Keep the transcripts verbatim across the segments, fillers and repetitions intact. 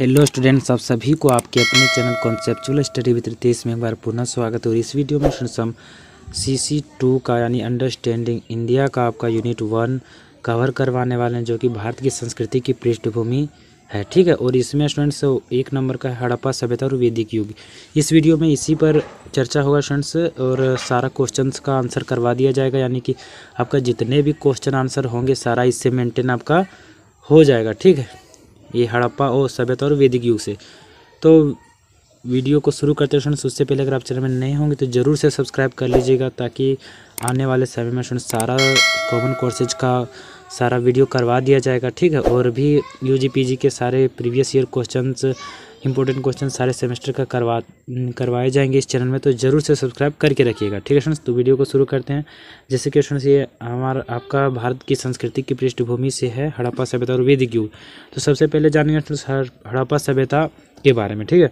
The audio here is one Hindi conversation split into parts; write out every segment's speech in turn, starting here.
हेलो स्टूडेंट्स, आप सभी को आपके अपने channel conceptual study with Ritesh में एक बार पुनः स्वागत है। और इस वीडियो में हम सी सी टू का यानी अंडरस्टैंडिंग इंडिया का आपका यूनिट वन कवर करवाने वाले हैं, जो कि भारत की संस्कृति की पृष्ठभूमि है, ठीक है। और इसमें स्टूडेंट्स एक नंबर का हड़प्पा सभ्यता और वैदिक युग, इस वीडियो में इसी पर चर्चा होगा स्टूडेंट्स। और सारा क्वेश्चंस का आंसर करवा दिया जाएगा, यानी कि आपका जितने भी क्वेश्चन आंसर होंगे सारा इससे मेंटेन आपका हो जाएगा, ठीक है। ये हड़प्पा और सभ्यता और वैदिक युग से तो वीडियो को शुरू करते हैं स्टूडेंट्स। उससे पहले अगर आप चैनल में नए होंगे तो ज़रूर से सब्सक्राइब कर लीजिएगा, ताकि आने वाले समय में स्टूडेंट्स सारा कॉमन कोर्सेज का सारा वीडियो करवा दिया जाएगा, ठीक है। और भी यूजी पीजी के सारे previous year questions, important question सारे सेमेस्टर का करवा करवाए जाएंगे इस चैनल में, तो ज़रूर से सब्सक्राइब करके रखिएगा, ठीक है स्टूडेंट्स। तो वीडियो को शुरू करते हैं। जैसे कि स्टूडेंट्स ये हमारा आपका भारत की संस्कृति की पृष्ठभूमि से है हड़प्पा सभ्यता और वैदिक युग। तो सबसे पहले जानेंगे स्टूडेंट्स हड़प्पा सभ्यता के बारे में, ठीक है।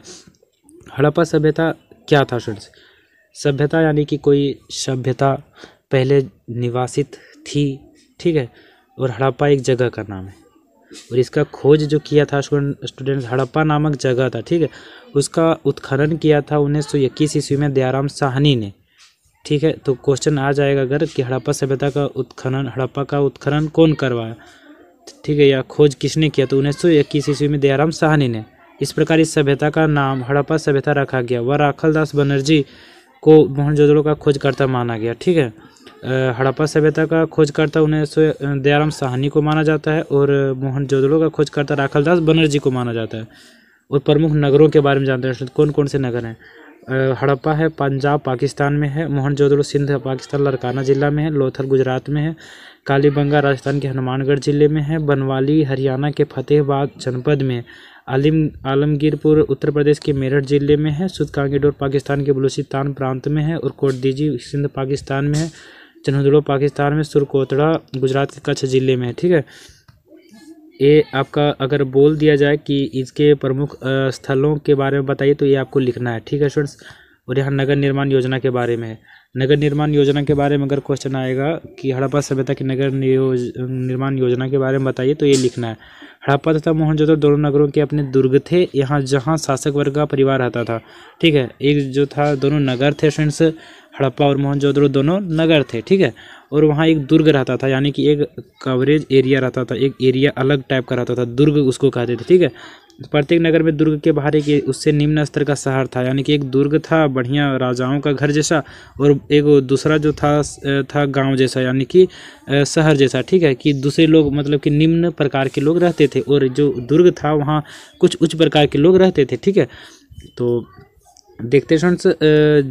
हड़प्पा सभ्यता क्या था स्टूडेंट्स? सभ्यता यानी कि कोई सभ्यता पहले निवासित थी, ठीक है। और हड़प्पा एक जगह का नाम है, और इसका खोज जो किया था स्टूडेंट्स हड़प्पा नामक जगह था, ठीक है। उसका उत्खनन किया था उन्नीस सौ इक्कीस ईस्वी में दया राम साहनी ने, ठीक है। तो क्वेश्चन आ जाएगा अगर कि हड़प्पा सभ्यता का उत्खनन, हड़प्पा का उत्खनन कौन करवाया, ठीक है, या खोज किसने किया? तो उन्नीस सौ इक्कीस ईस्वी में दया राम साहनी ने। इस प्रकार इस सभ्यता का नाम हड़प्पा सभ्यता रखा गया। वह राखल दास बनर्जी को मोहनजोदड़ो का खोजकर्ता माना गया, ठीक है। हड़प्पा सभ्यता का खोजकर्ता उन्हें दया राम साहनी को माना जाता है, और मोहनजोदड़ो का खोजकर्ता राखल दास बनर्जी को माना जाता है। और प्रमुख नगरों के बारे में जानते हैं, कौन कौन से नगर हैं। हड़प्पा है पंजाब पाकिस्तान में है, मोहनजोदड़ो सिंध पाकिस्तान लड़काना जिला में है, लोथर गुजरात में है, काली बंगा राजस्थान के हनुमानगढ़ जिले में है, बनवाली हरियाणा के फतेहाबाद जनपद में, आलिम आलमगीरपुर उत्तर प्रदेश के मेरठ जिले में है, सुतकांगेडोर पाकिस्तान के बलूचिस्तान प्रांत में है, और कोट दीजी सिंध पाकिस्तान में है, चन्हुदड़ो पाकिस्तान में, सुरकोतड़ा गुजरात के कच्छ जिले में है, ठीक है। ये आपका अगर बोल दिया जाए कि इसके प्रमुख स्थलों के बारे में बताइए, तो ये आपको लिखना है, ठीक है स्टूडेंट्स। और यहाँ नगर निर्माण योजना के बारे में है। नगर निर्माण योजना के बारे में अगर क्वेश्चन आएगा कि हड़प्पा सभ्यता की नगर निर्माण योजना के बारे में बताइए, तो ये लिखना है। हड़प्पा तथा मोहनजोदड़ो दोनों नगरों के अपने दुर्ग थे, यहाँ जहाँ शासक वर्ग का परिवार रहता था, ठीक है। एक जो था दोनों नगर थे फ्रेंड्स, हड़प्पा और मोहनजोदड़ो दोनों नगर थे, ठीक है। और वहाँ एक दुर्ग रहता था, यानी कि एक कवरेज एरिया रहता था, एक एरिया अलग टाइप का रहता था, दुर्ग उसको कहते थे, ठीक है। प्रत्येक नगर में दुर्ग के बाहर एक उससे निम्न स्तर का शहर था, यानी कि एक दुर्ग था बढ़िया राजाओं का घर जैसा, और एक दूसरा जो था था गांव जैसा, यानी कि शहर जैसा, ठीक है, कि दूसरे लोग मतलब कि निम्न प्रकार के लोग रहते थे, और जो दुर्ग था वहाँ कुछ उच्च प्रकार के लोग रहते थे, ठीक है। तो देखते फ्रेंड्स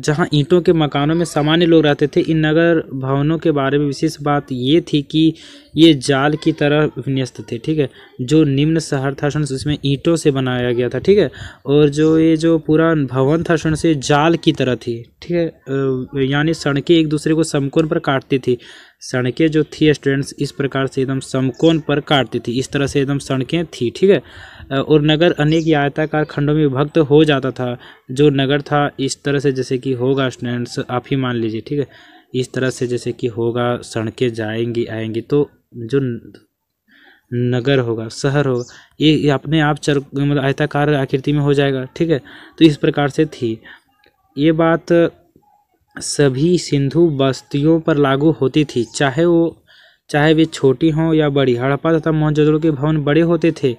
जहाँ ईंटों के मकानों में सामान्य लोग रहते थे, इन नगर भवनों के बारे में विशेष बात ये थी कि ये जाल की तरह विन्यस्त थे, ठीक है। जो निम्न शहर था फ्रेंड्स उसमें ईंटों से बनाया गया था, ठीक है। और जो ये जो पूरा भवन था फ्रेंड्स ये जाल की तरह थी, ठीक है, यानी सड़कें एक दूसरे को समकोण पर काटती थी। सड़कें जो थी स्टूडेंट्स इस प्रकार से एकदम समकोण पर काटती थी, इस तरह से एकदम सड़कें थी, ठीक है। और नगर अनेक आयताकार खंडों में विभक्त हो जाता था। जो नगर था इस तरह से जैसे कि होगा स्टूडेंट्स, आप ही मान लीजिए, ठीक है, इस तरह से जैसे कि होगा, सड़कें जाएंगी आएंगी, तो जो नगर होगा शहर होगा ये अपने आप चर मतलब आयताकार आकृति में हो जाएगा, ठीक है। तो इस प्रकार से थी। ये बात सभी सिंधु बस्तियों पर लागू होती थी, चाहे वो चाहे वे छोटी हों या बड़ी। हड़प्पा तथा मोहनजोदड़ो के भवन बड़े होते थे।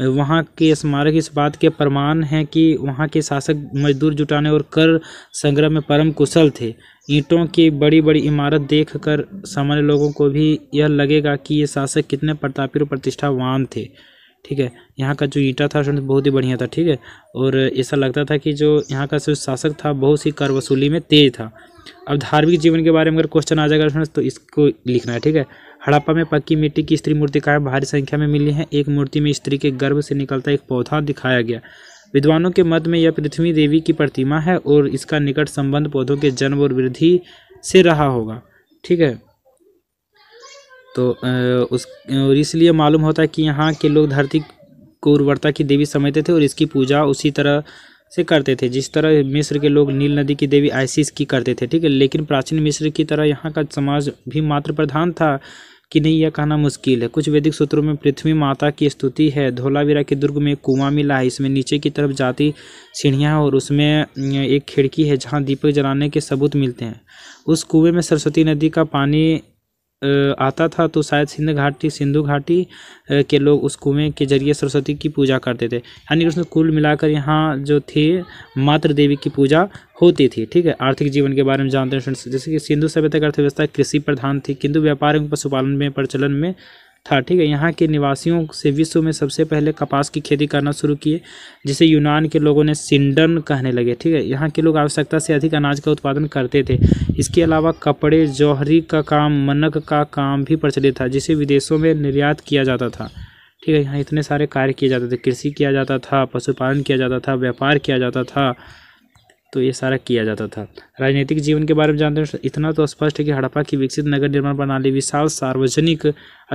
वहाँ के स्मारक इस बात के प्रमाण हैं कि वहाँ के शासक मजदूर जुटाने और कर संग्रह में परम कुशल थे। ईंटों की बड़ी बड़ी इमारत देखकर सामान्य लोगों को भी यह लगेगा कि ये शासक कितने प्रतापी और प्रतिष्ठावान थे, ठीक है। यहाँ का जो ईंटा था बहुत ही बढ़िया था, ठीक है। और ऐसा लगता था कि जो यहाँ का जो शासक था बहुत सी कर वसूली में तेज था। अब धार्मिक जीवन के बारे में अगर क्वेश्चन आ जाएगा तो इसको लिखना है, ठीक है। हड़प्पा में पक्की मिट्टी की स्त्री मूर्तिकाएँ भारी संख्या में मिली हैं। एक मूर्ति में स्त्री के गर्भ से निकलता एक पौधा दिखाया गया। विद्वानों के मत में यह पृथ्वी देवी की प्रतिमा है, और इसका निकट संबंध पौधों के जन्म और वृद्धि से रहा होगा, ठीक है। तो उस और इसलिए मालूम होता है कि यहाँ के लोग धरती को उर्वरता की देवी समझते थे, और इसकी पूजा उसी तरह से करते थे जिस तरह मिस्र के लोग नील नदी की देवी आइसिस की करते थे, ठीक है। लेकिन प्राचीन मिस्र की तरह यहाँ का समाज भी मात्र प्रधान था कि नहीं यह कहना मुश्किल है। कुछ वैदिक सूत्रों में पृथ्वी माता की स्तुति है। धोलावीरा के दुर्ग में कुआं मिला है, इसमें नीचे की तरफ जाती सीढ़ियाँ और उसमें एक खिड़की है जहाँ दीपक जलाने के सबूत मिलते हैं। उस कुएं में सरस्वती नदी का पानी आता था, तो शायद सिंधु घाटी सिंधु घाटी के लोग उस कुएं के जरिए सरस्वती की पूजा करते थे। यानी उसमें कुल मिलाकर यहाँ जो थी मातृ देवी की पूजा होती थी। ठीक है, आर्थिक जीवन के बारे में जानते हैं। जैसे कि सिंधु सभ्यता की अर्थव्यवस्था कृषि प्रधान थी, किंतु व्यापार एवं पशुपालन में प्रचलन में था। ठीक है, यहाँ के निवासियों से विश्व में सबसे पहले कपास की खेती करना शुरू किए, जिसे यूनान के लोगों ने सिंडन कहने लगे। ठीक है, यहाँ के लोग आवश्यकता से अधिक अनाज का उत्पादन करते थे। इसके अलावा कपड़े, जौहरी का काम, मनक का काम भी प्रचलित था, जिसे विदेशों में निर्यात किया जाता था। ठीक है, यहाँ इतने सारे कार्य किए जाते थे, कृषि किया जाता था, पशुपालन किया जाता था, व्यापार किया जाता था, तो ये सारा किया जाता था। राजनीतिक जीवन के बारे में जानते हैं। इतना तो स्पष्ट है कि हड़प्पा की विकसित नगर निर्माण प्रणाली, विशाल सार्वजनिक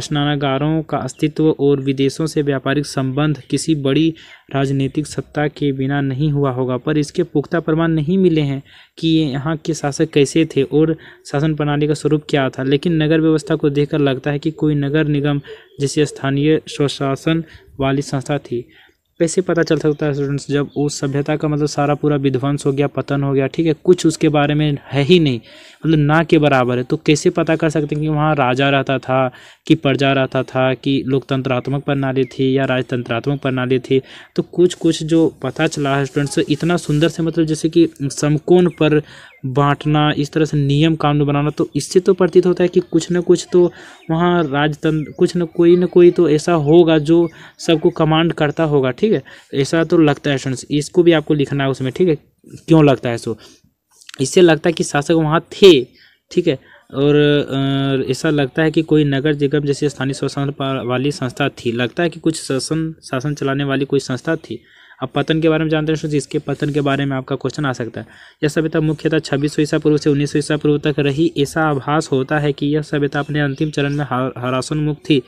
स्नानागारों का अस्तित्व और विदेशों से व्यापारिक संबंध किसी बड़ी राजनीतिक सत्ता के बिना नहीं हुआ होगा, पर इसके पुख्ता प्रमाण नहीं मिले हैं कि यहाँ के शासक कैसे थे और शासन प्रणाली का स्वरूप क्या था। लेकिन नगर व्यवस्था को देखकर लगता है कि कोई नगर निगम जैसी स्थानीय स्वशासन वाली संस्था थी। कैसे पता चल सकता है स्टूडेंट्स, जब उस सभ्यता का मतलब सारा पूरा विध्वंस हो गया, पतन हो गया, ठीक है, कुछ उसके बारे में है ही नहीं, मतलब ना के बराबर है, तो कैसे पता कर सकते हैं कि वहाँ राजा रहता था कि प्रजा रहता था कि लोकतंत्रात्मक प्रणाली थी या राजतंत्रात्मक प्रणाली थी। तो कुछ कुछ जो पता चला है स्टूडेंट्स, इतना सुंदर से मतलब जैसे कि समकोण पर बांटना, इस तरह से नियम कानून बनाना, तो इससे तो प्रतीत होता है कि कुछ न कुछ तो वहाँ राजतंत्र कुछ न कोई न कोई तो ऐसा होगा जो सबको कमांड करता होगा। ठीक है, ऐसा तो लगता है स्टूडेंट्स, इसको भी आपको लिखना है उसमें। ठीक है, क्यों लगता है सो, इससे लगता है कि शासक वहाँ थे। ठीक है, और ऐसा लगता है कि कोई नगर निगम जैसी स्थानीय शासन वाली संस्था थी, लगता है कि कुछ शासन शासन चलाने वाली कोई संस्था थी। अब पतन के बारे में जानते हैं। इसके पतन के बारे में आपका क्वेश्चन आ सकता है। यह सभ्यता मुख्यतः छब्बीस सौ ईसा पूर्व से उन्नीस सौ ईसा पूर्व तक रही। ऐसा आभास होता है कि यह सभ्यता अपने अंतिम चरण में हरासोन्मुख थी।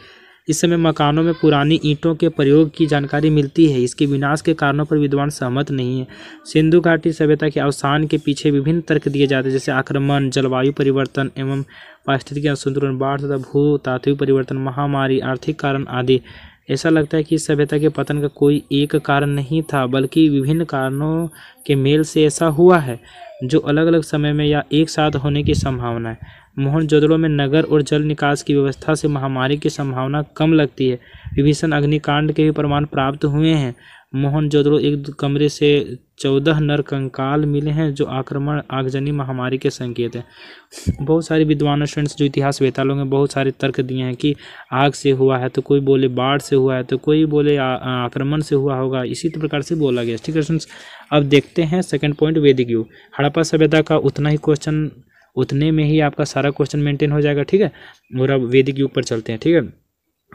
इस समय मकानों में पुरानी ईंटों के प्रयोग की जानकारी मिलती है। इसके विनाश के कारणों पर विद्वान सहमत नहीं है। सिंधु घाटी सभ्यता के अवसान के पीछे विभिन्न तर्क दिए जाते हैं, जैसे आक्रमण, जलवायु परिवर्तन एवं पारिस्थितिक असंतुलन, बाढ़ तथा भूतात्विक परिवर्तन, महामारी, आर्थिक कारण आदि। ऐसा लगता है कि इस सभ्यता के पतन का कोई एक कारण नहीं था, बल्कि विभिन्न कारणों के मेल से ऐसा हुआ है जो अलग अलग समय में या एक साथ होने की संभावना है। मोहनजोदड़ो में नगर और जल निकास की व्यवस्था से महामारी की संभावना कम लगती है। विभीषण अग्निकांड के भी प्रमाण प्राप्त हुए हैं। मोहनजोदड़ो एक कमरे से चौदह नर कंकाल मिले हैं, जो आक्रमण, आगजनी, महामारी के संकेत हैं। बहुत सारे विद्वानों जो इतिहास वेता लोग हैं, बहुत सारे तर्क दिए हैं कि आग से हुआ है, तो कोई बोले बाढ़ से हुआ है, तो कोई बोले आक्रमण से हुआ होगा, इसी प्रकार से बोला गया। ठीक है स्टूडेंट्स, अब देखते हैं सेकंड पॉइंट, वैदिक युग। हड़प्पा सभ्यता का उतना ही क्वेश्चन, उतने में ही आपका सारा क्वेश्चन मेंटेन हो जाएगा। ठीक है, और अब वैदिक युग पर चलते हैं। ठीक है,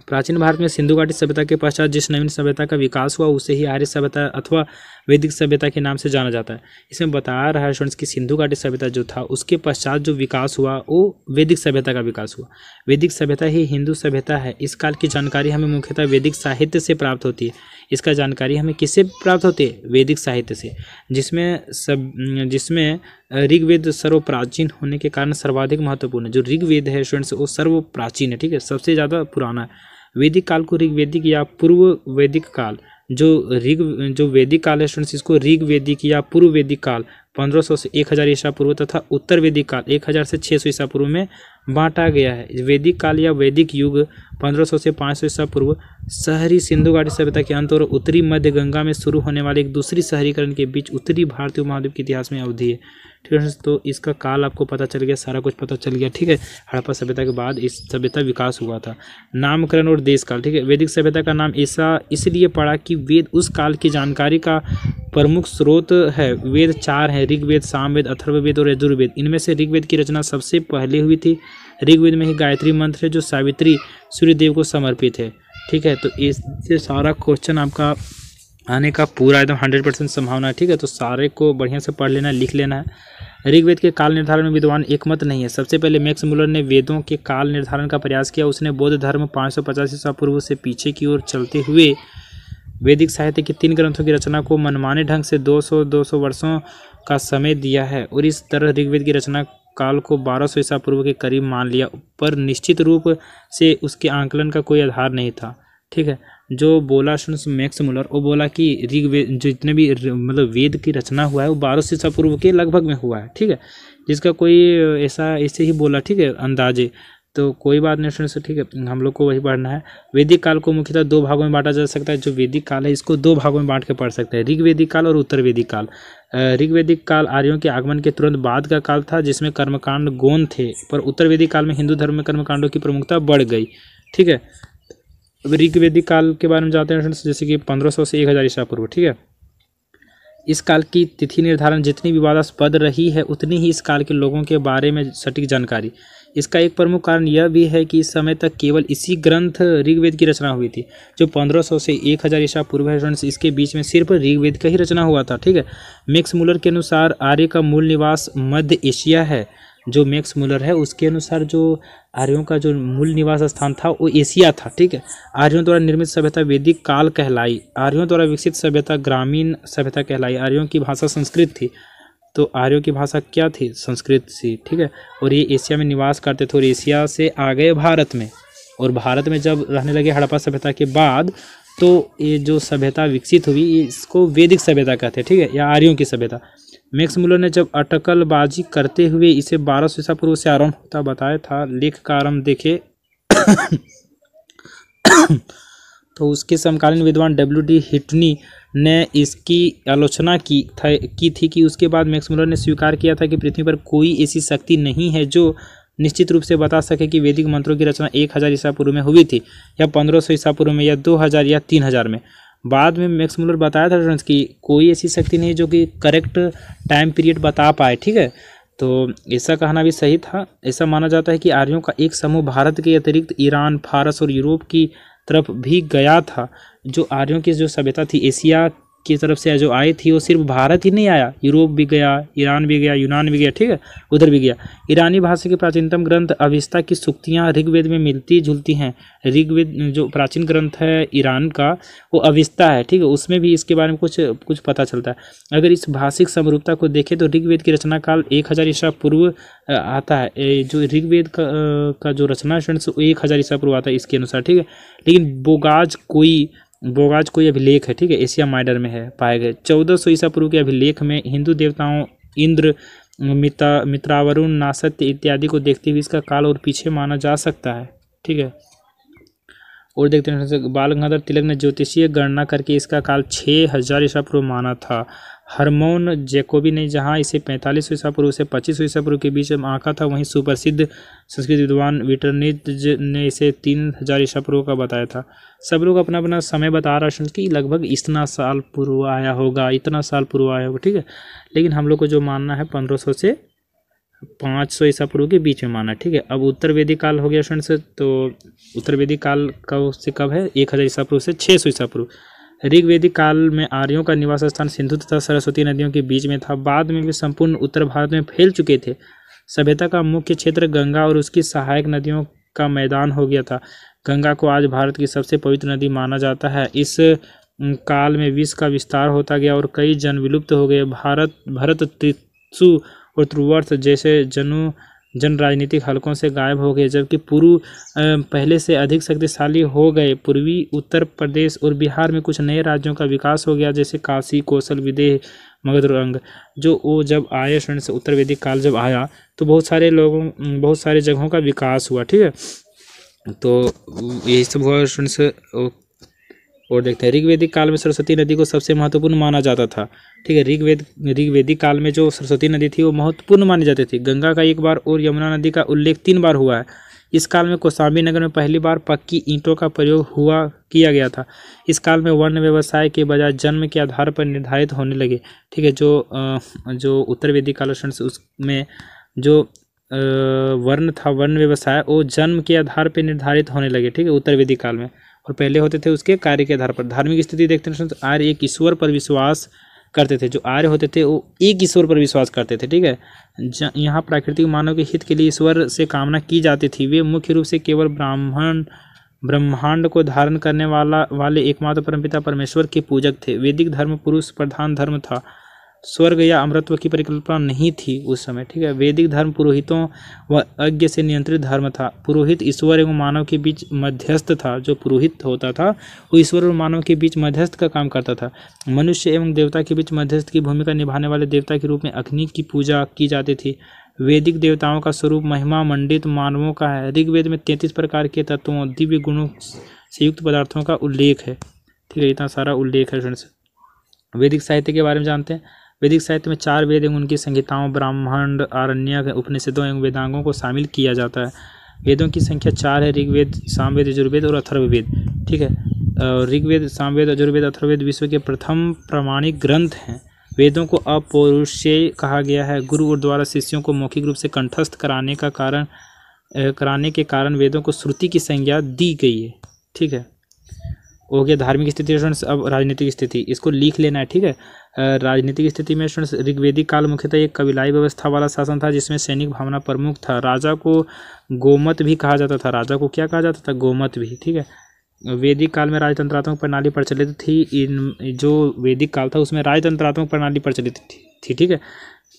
प्राचीन भारत में सिंधु घाटी सभ्यता के पश्चात जिस नवीन सभ्यता का विकास हुआ उसे ही आर्य सभ्यता अथवा वैदिक सभ्यता के नाम से जाना जाता है। इसमें बता रहा है स्टूडेंट्स कि सिंधु घाटी सभ्यता जो था उसके पश्चात जो विकास हुआ वो वैदिक सभ्यता का विकास हुआ। वैदिक सभ्यता ही हिंदू सभ्यता है। इस काल की जानकारी हमें मुख्यतः वैदिक साहित्य से प्राप्त होती है। इसका जानकारी हमें किससे प्राप्त होती है? वैदिक साहित्य से, जिसमें सब जिसमें ऋग्वेद सर्वप्राचीन होने के कारण सर्वाधिक महत्वपूर्ण है। जो ऋग्वेद है स्टूडेंट्स वो सर्वप्राचीन है। ठीक है, सबसे ज़्यादा पुराना है। वैदिक काल को ऋग्वैदिक या पूर्व वैदिक काल, जो ऋग जो वैदिक काल है स्टूडेंट्स इसको ऋग वैदिक या पूर्व वैदिक काल पंद्रह सौ से एक हज़ार ईसा पूर्व तथा उत्तर वैदिक काल एक हज़ार से छः सौ ईसा पूर्व में बांटा गया है। वैदिक काल या वैदिक युग पंद्रह सौ से पाँच सौ ईसा पूर्व शहरी सिंधु घाटी सभ्यता के अंत और उत्तरी मध्य गंगा में शुरू होने वाले एक दूसरी शहरीकरण के बीच उत्तरी भारतीय महाद्वीप के इतिहास में अवधि है। ठीक है, तो इसका काल आपको पता चल गया, सारा कुछ पता चल गया। ठीक है, हड़प्पा सभ्यता के बाद इस सभ्यता विकास हुआ था। नामकरण और देश काल। ठीक है, वैदिक सभ्यता का नाम ऐसा इसलिए पड़ा कि वेद उस काल की जानकारी का प्रमुख स्रोत है। वेद चार है, ऋग्वेद, सामवेद, अथर्ववेद और यजुर्वेद। इनमें से ऋग्वेद की रचना सबसे पहले हुई थी। ऋग्वेद में ही गायत्री मंत्र है जो सावित्री सूर्यदेव को समर्पित है। ठीक है, तो इससे सारा क्वेश्चन आपका आने का पूरा एकदम हंड्रेड परसेंट संभावना है। ठीक है, तो सारे को बढ़िया से पढ़ लेना, लिख लेना है। ऋग्वेद के काल निर्धारण में विद्वान एकमत नहीं है। सबसे पहले मैक्स मुलर ने वेदों के काल निर्धारण का प्रयास किया। उसने बौद्ध धर्म पाँच सौ पचास ईसा पूर्व से पीछे की ओर चलते हुए वैदिक साहित्य के तीन ग्रंथों की रचना को मनमाने ढंग से दो सौ दो सौ वर्षों का समय दिया है और इस तरह ऋग्वेद की रचना काल को बारह सौ ईसा पूर्व के करीब मान लिया, पर निश्चित रूप से उसके आंकलन का कोई आधार नहीं था। ठीक है, जो बोला सुन मैक्स मुलर, वो बोला कि ऋग्वेद जितने भी मतलब वेद की रचना हुआ है वो बारह सौ ईसा पूर्व के लगभग में हुआ है। ठीक है, जिसका कोई ऐसा ऐसे ही बोला। ठीक है, अंदाजे तो कोई बात नहीं सुन से। ठीक है, हम लोग को वही पढ़ना है। वैदिक काल को मुख्यतः दो भागों में बांटा जा सकता है। जो वैदिक काल है इसको दो भागों में बांट के पढ़ सकते हैं, ऋग्वेदिक काल और उत्तर वैदिक काल। ऋग्वेदिक काल आर्यों के आगमन के तुरंत बाद का काल था जिसमें कर्मकांड गौण थे, पर उत्तर वैदिक काल में हिंदू धर्म में कर्मकांडों की प्रमुखता बढ़ गई। ठीक है, ऋग्वेदिक काल के बारे में जाते हैं, जैसे कि पंद्रह सौ से एक हज़ार ईसा पूर्व। ठीक है, इस काल की तिथि निर्धारण जितनी विवादास्पद रही है उतनी ही इस काल के लोगों के बारे में सटीक जानकारी। इसका एक प्रमुख कारण यह भी है कि इस समय तक केवल इसी ग्रंथ ऋग्वेद की रचना हुई थी, जो पंद्रह सौ से एक हज़ार ईसा पूर्व है। इसके बीच में सिर्फ ऋग्वेद का ही रचना हुआ था। ठीक है, मैक्स मुलर के अनुसार आर्य का मूल निवास मध्य एशिया है। जो मैक्स मुलर है उसके अनुसार जो आर्यों का जो मूल निवास स्थान था वो एशिया था। ठीक है, आर्यों द्वारा निर्मित सभ्यता वैदिक काल कहलाई। आर्यों द्वारा विकसित सभ्यता ग्रामीण सभ्यता कहलाई। आर्यों की भाषा संस्कृत थी, तो आर्यों की भाषा क्या थी? संस्कृत थी। ठीक है, और ये एशिया में निवास करते थे और एशिया से आ गए भारत में, और भारत में जब रहने लगे हड़प्पा सभ्यता के बाद तो ये जो सभ्यता विकसित हुई इसको वैदिक सभ्यता कहते हैं। ठीक है, या आर्यों की सभ्यता। मैक्स मुलर ने जब अटकलबाजी करते हुए इसे बारह सौ ईसा पूर्व से आरम्भ होता बताया था, लेख का आरम्भ देखे तो उसके समकालीन विद्वान डब्ल्यू डी हिटनी ने इसकी आलोचना की था की थी कि उसके बाद मैक्स मुलर ने स्वीकार किया था कि पृथ्वी पर कोई ऐसी शक्ति नहीं है जो निश्चित रूप से बता सके कि वैदिक मंत्रों की रचना एक हज़ार ईसा पूर्व में हुई थी, या पंद्रह सौ ईसा पूर्व में, या दो हज़ार या तीन हज़ार में। बाद में मैक्स मुलर बताया था कि कोई ऐसी शक्ति नहीं जो कि करेक्ट टाइम पीरियड बता पाए। ठीक है, तो ऐसा कहना भी सही था। ऐसा माना जाता है कि आर्यों का एक समूह भारत के अतिरिक्त ईरान, फारस और यूरोप की तरफ भी गया था। जो आर्यों की जो सभ्यता थी एशिया की तरफ से जो आई थी वो सिर्फ भारत ही नहीं आया, यूरोप भी गया, ईरान भी गया, यूनान भी गया। ठीक है, उधर भी गया। ईरानी भाषा के प्राचीनतम ग्रंथ अवेस्ता की सूक्तियाँ ऋग्वेद में मिलती जुलती हैं। ऋग्वेद जो प्राचीन ग्रंथ है ईरान का वो अवेस्ता है। ठीक है, उसमें भी इसके बारे में कुछ कुछ पता चलता है। अगर इस भाषिक समरूपता को देखें तो ऋग्वेद की रचना काल एक हज़ार ईसा पूर्व आता है। जो ऋग्वेद का, का जो रचना एक हज़ार ईसा पूर्व आता है इसके अनुसार। ठीक है, लेकिन बोगाजकोई बोगाजकोई अभिलेख है, ठीक है, एशिया माइडर में है पाए गए चौदह सौ ईसा पूर्व के अभिलेख में हिंदू देवताओं इंद्र, मिता मित्रावरुण, नासत्य इत्यादि को देखते हुए इसका काल और पीछे माना जा सकता है। ठीक है, और देखते हैं बाल गंगाधर तिलक ने ज्योतिषीय गणना करके इसका काल छः हज़ार ईसा पूर्व माना था। हरमोन जैकोबी ने जहाँ इसे पैंतालीस सौ ईसा पूर्व से पच्चीस सौ ईसा पूर्व के बीच में आंका था, वहीं सुप्रसिद्ध संस्कृत विद्वान विटरनिज ने इसे तीन हज़ार ईसा पूर्व का बताया था। सब लोग अपना अपना समय बता रहा है कि लगभग इतना साल पूर्व आया होगा, इतना साल पूर्व आया होगा। ठीक है, लेकिन हम लोग को जो मानना है पंद्रह सौ से पाँच सौ ईसा पूर्व के बीच में माना। ठीक है, अब उत्तर वैदिक काल हो गया सुन से, तो उत्तर वैदिक काल कब से कब है? एक हज़ार ईसा पूर्व से छः सौ ईसा पूर्व। ऋग्वेदिक काल में आर्यों का निवास स्थान सिंधु तथा सरस्वती नदियों के बीच में था। बाद में वे संपूर्ण उत्तर भारत में फैल चुके थे। सभ्यता का मुख्य क्षेत्र गंगा और उसकी सहायक नदियों का मैदान हो गया था। गंगा को आज भारत की सबसे पवित्र नदी माना जाता है। इस काल में विष का विस्तार होता गया और कई जन विलुप्त हो गए। भारत भरत त्रिशु और ध्रुवर्थ जैसे जनु जन राजनीतिक हलकों से गायब हो गए, जबकि पूर्व पहले से अधिक शक्तिशाली हो गए। पूर्वी उत्तर प्रदेश और बिहार में कुछ नए राज्यों का विकास हो गया, जैसे काशी, कौशल, विदेह, मगध और अंग। जो वो जब आए स्वर्ण से उत्तर वैदिक काल जब आया तो बहुत सारे लोगों बहुत सारे जगहों का विकास हुआ। ठीक है, तो यही सब हुआ स्वर्ण से। और देखते हैं ऋग्वेदिक काल में सरस्वती नदी को सबसे महत्वपूर्ण माना जाता था। ठीक है, ऋग्वेद ऋग्वेदिक काल में जो सरस्वती नदी थी वो महत्वपूर्ण मानी जाती थी। गंगा का एक बार और यमुना नदी का उल्लेख तीन बार हुआ है। इस काल में कौशाम्बी नगर में पहली बार पक्की ईंटों का प्रयोग हुआ किया गया था। इस काल में वर्ण व्यवसाय के बजाय जन्म के आधार पर निर्धारित होने लगे। ठीक है, जो जो उत्तर वैदिक काल उसमें जो वर्ण था वर्ण व्यवसाय वो जन्म के आधार पर निर्धारित होने लगे। ठीक है, उत्तर वैदिक काल में, और पहले होते थे उसके कार्य के आधार पर। धार्मिक स्थिति देखते हैं, आर्य एक ईश्वर पर विश्वास करते थे। जो आर्य होते थे वो एक ईश्वर पर विश्वास करते थे। ठीक है, यहाँ प्राकृतिक मानव के हित के लिए ईश्वर से कामना की जाती थी। वे मुख्य रूप से केवल ब्राह्मण ब्रह्मांड को धारण करने वाला वाले एकमात्र परमपिता परमेश्वर के पूजक थे। वैदिक धर्म पुरुष प्रधान धर्म था। स्वर्ग या अमृतत्व की परिकल्पना नहीं थी उस समय। ठीक है, वैदिक धर्म पुरोहितों व यज्ञ से नियंत्रित धर्म था। पुरोहित ईश्वर एवं मानव के बीच मध्यस्थ था। जो पुरोहित होता था वो ईश्वर और मानव के बीच मध्यस्थ का काम करता था। मनुष्य एवं देवता के बीच मध्यस्थ की भूमिका निभाने वाले देवता के रूप में अग्नि की पूजा की जाती थी। वैदिक देवताओं का स्वरूप महिमा मंडित मानवों का है। ऋग्वेद में तैंतीस प्रकार के तत्वों दिव्य गुणों से युक्त पदार्थों का उल्लेख है। ठीक है, इतना सारा उल्लेख है। वैदिक साहित्य के बारे में जानते हैं। वैदिक साहित्य में चार वेद एवं उनकी संहिताओं ब्राह्मण आरण्यक उपनिषदों एवं वेदांगों को शामिल किया जाता है। वेदों की संख्या चार है, ऋग्वेद सामवेद यजुर्वेद और अथर्ववेद। ठीक है, ऋग्वेद सामवेद यजुर्वेद अथर्ववेद विश्व के प्रथम प्रामाणिक ग्रंथ हैं। वेदों को अपौरुषेय कहा गया है। गुरु और द्वारा शिष्यों को मौखिक रूप से कंठस्थ कराने का कारण कराने के कारण वेदों को श्रुति की संज्ञा दी गई है। ठीक है, हो गया धार्मिक स्थिति। अब राजनीतिक स्थिति, इसको लिख लेना है। ठीक है, राजनीतिक स्थिति में ऋग्वेदिक काल मुख्यतः एक कबीलाई व्यवस्था वाला शासन था जिसमें सैनिक भावना प्रमुख था। राजा को गोमत भी कहा जाता था। राजा को क्या कहा जाता था? गोमत भी। ठीक है, वैदिक काल में राजतंत्रात्मक प्रणाली प्रचलित थी। इन जो वैदिक काल था उसमें राजतंत्रात्मक प्रणाली प्रचलित थी। ठीक है,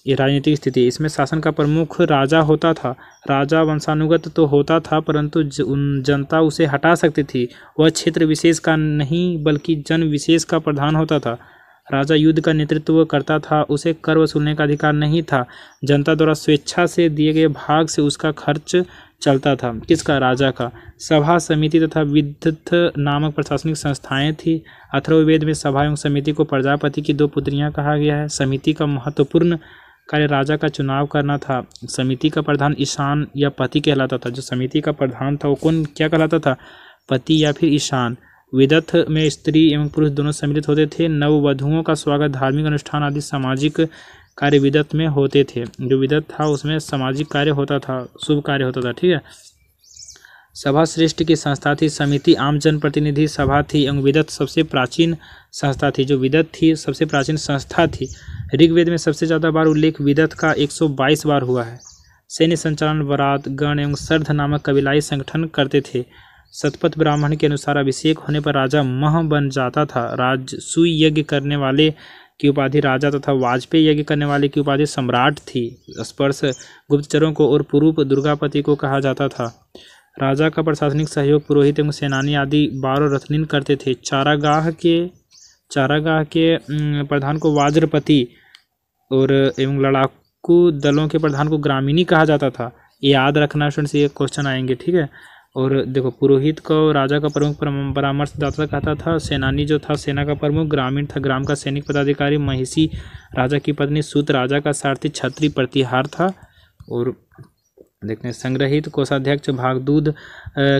ये राजनीतिक स्थिति। इसमें शासन का प्रमुख राजा होता था। राजा वंशानुगत तो होता था परंतु जनता उसे हटा सकती थी। वह क्षेत्र विशेष का नहीं बल्कि जन विशेष का प्रधान होता था। राजा युद्ध का नेतृत्व करता था। उसे कर वसूलने का अधिकार नहीं था। जनता द्वारा स्वेच्छा से दिए गए भाग से उसका खर्च चलता था। किसका? राजा का। सभा समिति तथा विदथ नामक प्रशासनिक संस्थाएं थी। अथर्ववेद में सभा एवं समिति को प्रजापति की दो पुत्रियां कहा गया है। समिति का महत्वपूर्ण कार्य राजा का चुनाव करना था। समिति का प्रधान ईशान या पति कहलाता था। जो समिति का प्रधान था वो कौन क्या कहलाता था? पति या फिर ईशान। विदथ में स्त्री एवं पुरुष दोनों सम्मिलित होते थे। नववधुओं का स्वागत धार्मिक अनुष्ठान आदि सामाजिक कार्य विदथ में होते थे। जो विदथ था उसमें सामाजिक कार्य होता था, शुभ कार्य होता था। ठीक है, सभा श्रेष्ठ की संस्था थी। समिति आम जनप्रतिनिधि सभा थी एवं विदथ सबसे प्राचीन संस्था थी। जो विदथ थी सबसे प्राचीन संस्था थी। ऋग्वेद में सबसे ज़्यादा बार उल्लेख विदथ का एक सौ बाईस बार हुआ है। सैन्य संचालन वरात गण एवं सर्ध नामक कबीलाई संगठन करते थे। शतपथ ब्राह्मण के अनुसार अभिषेक होने पर राजा मह बन जाता था। राजसूय यज्ञ करने वाले की उपाधि राजा तथा तो वाजपेयी यज्ञ करने वाले की उपाधि सम्राट थी। स्पर्श गुप्तचरों को और पुरूप दुर्गापति को कहा जाता था। राजा का प्रशासनिक सहयोग पुरोहित एवं सेनानी आदि बारह रत्निन करते थे। चारागाह के चारागाह के प्रधान को वाज्रपति और एवं लड़ाकू दलों के प्रधान को ग्रामीणी कहा जाता था। ये याद रखना, स्टूडेंट्स, ये क्वेश्चन आएंगे। ठीक है, और देखो पुरोहित को राजा का प्रमुख परामर्शदाता कहता था। सेनानी जो था सेना का प्रमुख, ग्रामीण था ग्राम का सैनिक पदाधिकारी। महिषी राजा की पत्नी, सूत राजा का सारथी, छत्री प्रतिहार था। और देखने संग्रहित कोषाध्यक्ष, भागदूध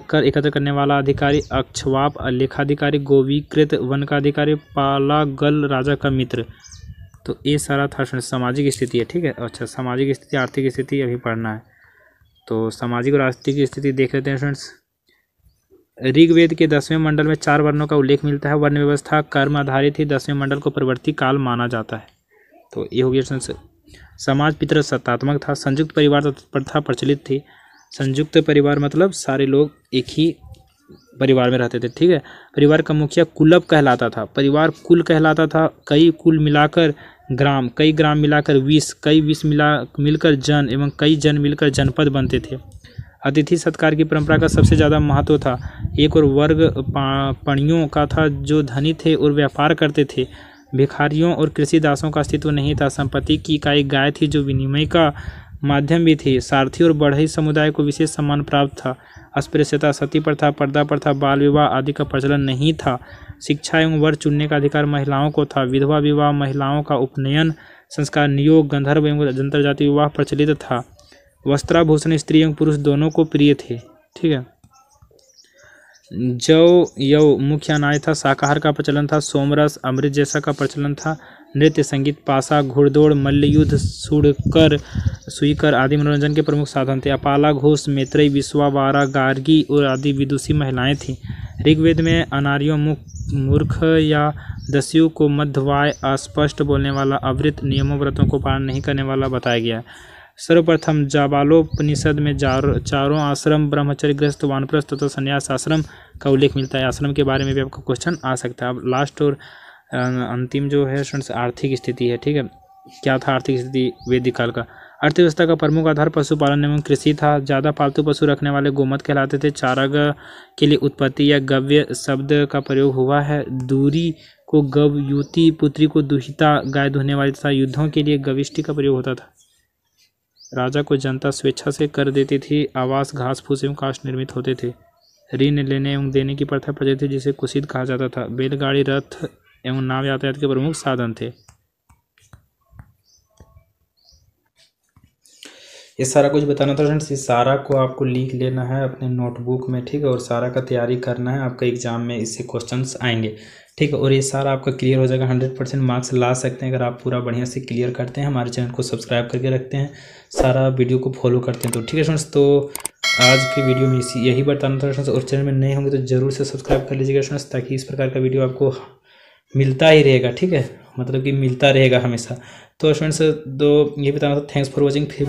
कर एकत्र करने वाला अधिकारी, अक्षवाप लेखाधिकारी, गोवीकृत वन का अधिकारी, पालागल राजा का मित्र। तो ये सारा था सामाजिक स्थिति है। ठीक है, अच्छा सामाजिक स्थिति आर्थिक स्थिति अभी पढ़ना है। तो सामाजिक और आर्थिक स्थिति देख लेते हैं स्टूडेंट्स। ऋग्वेद के दसवें मंडल में चार वर्णों का उल्लेख मिलता है। वर्ण व्यवस्था कर्म आधारित ही दसवें मंडल को प्रवर्ती काल माना जाता है। तो ये हो गया स्टूडेंट्स। समाज पितृसत्तात्मक था। संयुक्त परिवार प्रथा प्रचलित थी। संयुक्त परिवार मतलब सारे लोग एक ही परिवार में रहते थे। ठीक है, परिवार का मुखिया कुलप कहलाता था। परिवार कुल कहलाता था। कई कुल मिलाकर ग्राम, कई ग्राम मिलाकर विष, कई विष मिला मिलकर जन एवं कई जन मिलकर जनपद बनते थे। अतिथि सत्कार की परंपरा का सबसे ज़्यादा महत्व था। एक और वर्ग पणियों का था जो धनी थे और व्यापार करते थे। भिखारियों और कृषि दासों का अस्तित्व नहीं था। संपत्ति की इकाई गाय थी जो विनिमय का माध्यम भी थी। सारथी और बढ़ई समुदाय को विशेष सम्मान प्राप्त था। अस्पृश्यता, सती प्रथा, पर्दा प्रथा, बाल विवाह आदि का प्रचलन नहीं था। शिक्षा एवं वर चुनने का अधिकार महिलाओं को था। विधवा विवाह, महिलाओं का उपनयन संस्कार, नियोग, गंधर्व एवं अंतर्जातीय विवाह प्रचलित था। वस्त्राभूषण स्त्री एवं पुरुष दोनों को प्रिय थे। ठीक है, जौ यव मुख्य अनाज था। शाकाहार का प्रचलन था। सोमरस अमृत जैसा का प्रचलन था। नृत्य संगीत, पासा, घुड़दौड़, मल्लयुद्ध, सुड़कर सुईकर आदि मनोरंजन के प्रमुख साधन थे। अपाला घोष, मैत्रेयी, विश्वावारा, गार्गी और आदि विदुषी महिलाएं थीं। ऋग्वेद में अनार्यों, मूर्ख या दस्यु को मध्यवाय, अस्पष्ट बोलने वाला, अवृत, नियमों व्रतों को पालन नहीं करने वाला बताया गया। सर्वप्रथम जाबालोपनिषद में चारों आश्रम, ब्रह्मचर्य, गृहस्थ, वानप्रस्थ तथा संन्यास आश्रम का उल्लेख मिलता है। आश्रम के बारे में भी आपको क्वेश्चन आ सकता है। अब लास्ट और अंतिम जो है आर्थिक स्थिति है। ठीक है, क्या था आर्थिक स्थिति वैदिक काल का। अर्थव्यवस्था का प्रमुख आधार पशुपालन एवं कृषि था। ज़्यादा पालतू पशु रखने वाले गोमत कहलाते थे। चारागाह के लिए उत्पत्ति या गव्य शब्द का प्रयोग हुआ है। दूरी को गव, युति, पुत्री को दुहिता, गाय धोने वाली तथा युद्धों के लिए गविष्टि का प्रयोग होता था। राजा को जनता स्वेच्छा से कर देती थी। आवास, घास फूस एवं काष्ठ निर्मित होते थे। ऋण लेने एवं देने की प्रथा प्रचलित थी जिसे कुसिद कहा जाता था। बैलगाड़ी, रथ एवं नाव यातायात के प्रमुख साधन थे। ये सारा कुछ बताना था फ्रेंड्स। इस सारा को आपको लिख लेना है अपने नोटबुक में, ठीक है, और सारा का तैयारी करना है। आपका एग्जाम में इससे क्वेश्चंस आएंगे, ठीक है, और ये सारा आपका क्लियर हो जाएगा। हंड्रेड परसेंट मार्क्स ला सकते हैं अगर आप पूरा बढ़िया से क्लियर करते हैं। हमारे चैनल को सब्सक्राइब करके रखते हैं, सारा वीडियो को फॉलो करते हैं तो, ठीक है फ्रेंड्स। तो आज की वीडियो में इसी यही बताना था फ्रेंड्स। और चैनल में नए होंगे तो ज़रूर से सब्सक्राइब कर लीजिएगा फ्रेंड्स, ताकि इस प्रकार का वीडियो आपको मिलता ही रहेगा, ठीक है, मतलब कि मिलता रहेगा हमेशा। तो फ्रेंड्स दो ये बताना था, थैंक्स फॉर वॉचिंग। फिर